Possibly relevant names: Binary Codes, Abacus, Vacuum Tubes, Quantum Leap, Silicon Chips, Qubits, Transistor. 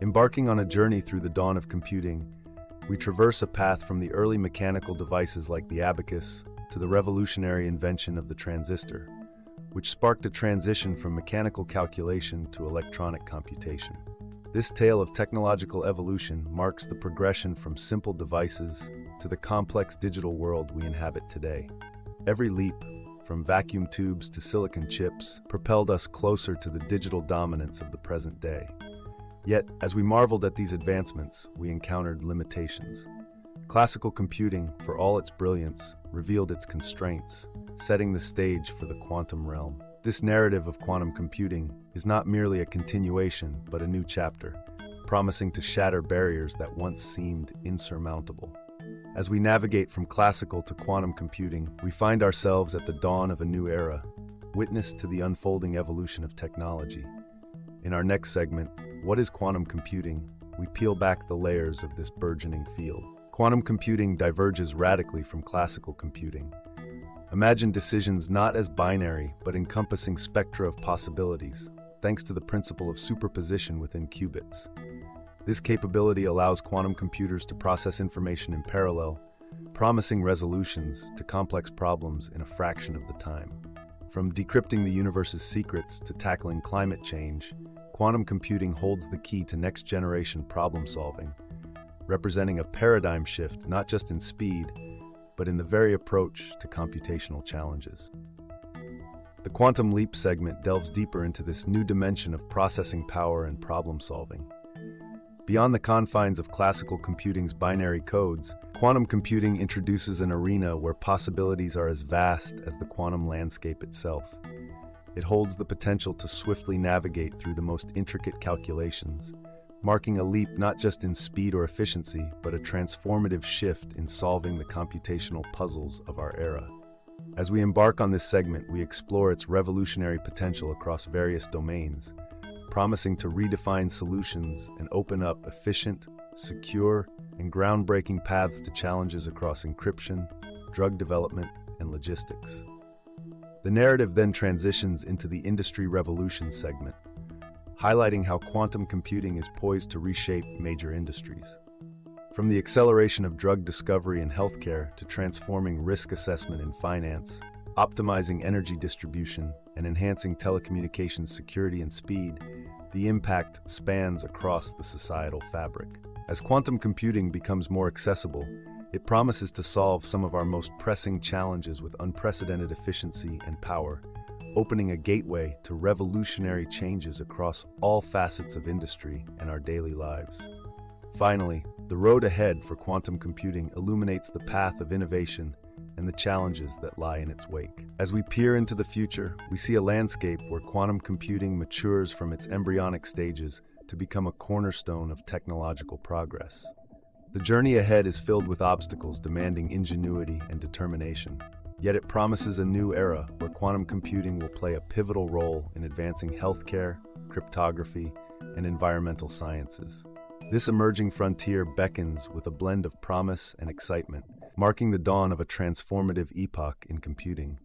Embarking on a journey through the dawn of computing, we traverse a path from the early mechanical devices like the abacus to the revolutionary invention of the transistor, which sparked a transition from mechanical calculation to electronic computation. This tale of technological evolution marks the progression from simple devices to the complex digital world we inhabit today. Every leap, from vacuum tubes to silicon chips, propelled us closer to the digital dominance of the present day. Yet, as we marveled at these advancements, we encountered limitations. Classical computing, for all its brilliance, revealed its constraints, setting the stage for the quantum realm. This narrative of quantum computing is not merely a continuation, but a new chapter, promising to shatter barriers that once seemed insurmountable. As we navigate from classical to quantum computing, we find ourselves at the dawn of a new era, witness to the unfolding evolution of technology. In our next segment, What is Quantum Computing?, we peel back the layers of this burgeoning field. Quantum computing diverges radically from classical computing. Imagine decisions not as binary, but encompassing spectra of possibilities, thanks to the principle of superposition within qubits. This capability allows quantum computers to process information in parallel, promising resolutions to complex problems in a fraction of the time. From decrypting the universe's secrets to tackling climate change, quantum computing holds the key to next-generation problem-solving, representing a paradigm shift not just in speed, but in the very approach to computational challenges. The Quantum Leap segment delves deeper into this new dimension of processing power and problem-solving. Beyond the confines of classical computing's binary codes, quantum computing introduces an arena where possibilities are as vast as the quantum landscape itself. It holds the potential to swiftly navigate through the most intricate calculations, marking a leap not just in speed or efficiency, but a transformative shift in solving the computational puzzles of our era. As we embark on this segment, we explore its revolutionary potential across various domains, promising to redefine solutions and open up efficient, secure, and groundbreaking paths to challenges across encryption, drug development, and logistics. The narrative then transitions into the Industry Revolution segment, highlighting how quantum computing is poised to reshape major industries. From the acceleration of drug discovery in healthcare to transforming risk assessment in finance, optimizing energy distribution, and enhancing telecommunications security and speed, the impact spans across the societal fabric. As quantum computing becomes more accessible, it promises to solve some of our most pressing challenges with unprecedented efficiency and power, opening a gateway to revolutionary changes across all facets of industry and our daily lives. Finally, the road ahead for quantum computing illuminates the path of innovation and the challenges that lie in its wake. As we peer into the future, we see a landscape where quantum computing matures from its embryonic stages to become a cornerstone of technological progress. The journey ahead is filled with obstacles demanding ingenuity and determination. Yet it promises a new era where quantum computing will play a pivotal role in advancing healthcare, cryptography, and environmental sciences. This emerging frontier beckons with a blend of promise and excitement, marking the dawn of a transformative epoch in computing.